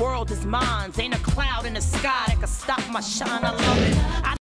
world is mine. Ain't a cloud in the sky that can stop my shine. I love it.